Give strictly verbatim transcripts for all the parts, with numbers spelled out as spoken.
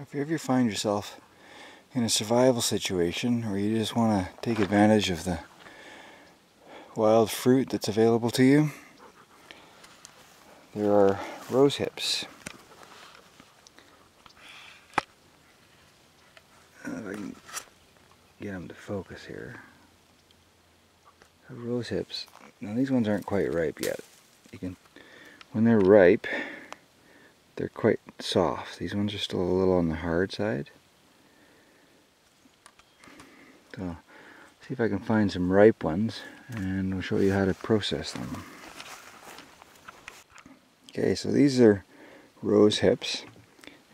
If you ever find yourself in a survival situation where you just want to take advantage of the wild fruit that's available to you, there are rose hips. If I can get them to focus here. The rose hips. Now these ones aren't quite ripe yet. You can, when they're ripe, they're quite soft. These ones are still a little on the hard side. So, see if I can find some ripe ones, and we'll show you how to process them. Okay, so these are rose hips.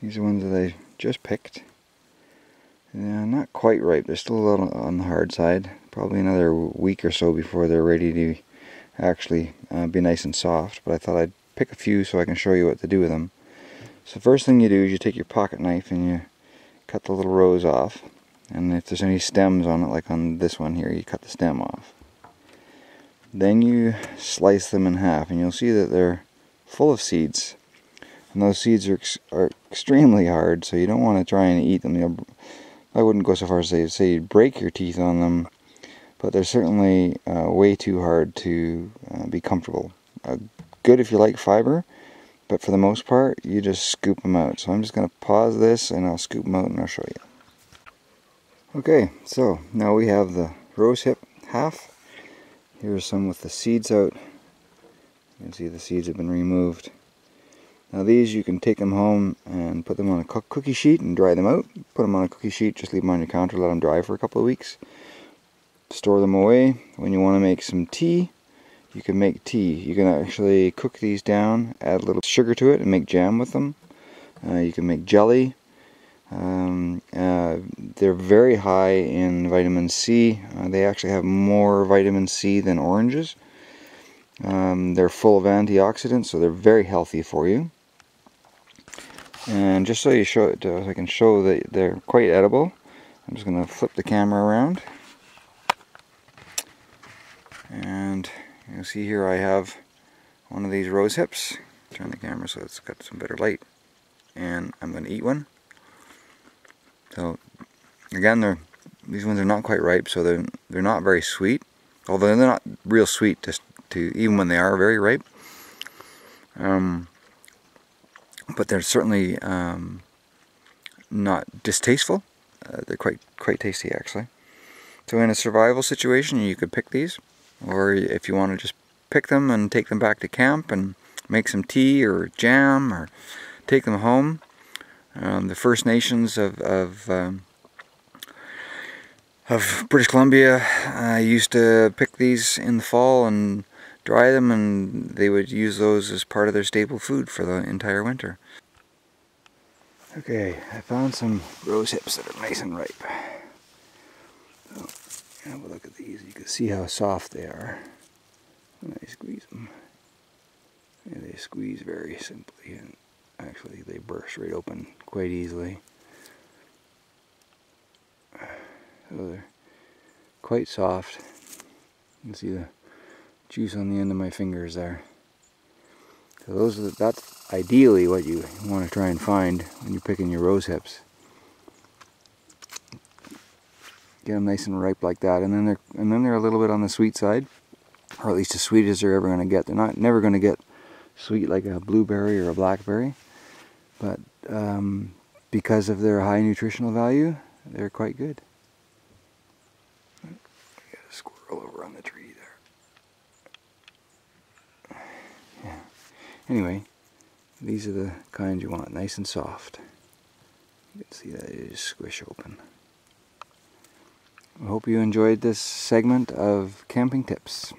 These are ones that I just picked. They're not quite ripe. They're still a little on the hard side. Probably another week or so before they're ready to actually uh, be nice and soft. But I thought I'd pick a few so I can show you what to do with them. So first thing you do is you take your pocket knife and you cut the little rose off. And if there's any stems on it, like on this one here, you cut the stem off. Then you slice them in half, and you'll see that they're full of seeds. And those seeds are, ex are extremely hard, so you don't want to try and eat them. You'll, I wouldn't go so far as to say you'd break your teeth on them, but they're certainly uh, way too hard to uh, be comfortable. Uh, good if you like fiber, but for the most part, you just scoop them out. So I'm just going to pause this, and I'll scoop them out, and I'll show you. Okay, so now we have the rose hip half. Here's some with the seeds out. You can see the seeds have been removed. Now these, you can take them home and put them on a cookie sheet and dry them out. Put them on a cookie sheet, just leave them on your counter, let them dry for a couple of weeks. Store them away. When you want to make some tea, you can make tea. You can actually cook these down, add a little sugar to it and make jam with them. Uh, you can make jelly. Um, uh, they're very high in vitamin C. Uh, they actually have more vitamin C than oranges. Um, they're full of antioxidants, so they're very healthy for you. And just so you show it, uh, so I can show that they're quite edible, I'm just going to flip the camera around. And you'll see here I have one of these rose hips. Turn the camera so it's got some better light. And I'm going to eat one. So again, they're, these ones are not quite ripe, so they're they're not very sweet. Although they're not real sweet, just to, to even when they are very ripe. Um, but they're certainly um, not distasteful. Uh, they're quite quite tasty actually. So in a survival situation, you could pick these, or if you want to just pick them and take them back to camp and make some tea or jam, or take them home. Um, the First Nations of of, um, of British Columbia uh, used to pick these in the fall and dry them, and they would use those as part of their staple food for the entire winter. Okay, I found some rose hips that are nice and ripe. So, have a look at these. You can see how soft they are when I squeeze them. And they squeeze very simply, and actually they burst right open quite easily. So they're quite soft. You can see the juice on the end of my fingers there. So those are the, that's ideally what you want to try and find when you're picking your rose hips. Get them nice and ripe like that, and then they're and then they're a little bit on the sweet side, or at least as sweet as they're ever going to get. They're not never going to get sweet like a blueberry or a blackberry, but um, because of their high nutritional value, they're quite good. I got a squirrel over on the tree there. Yeah. Anyway, these are the kinds you want, nice and soft. You can see that it is squish open. I hope you enjoyed this segment of Camping Tips.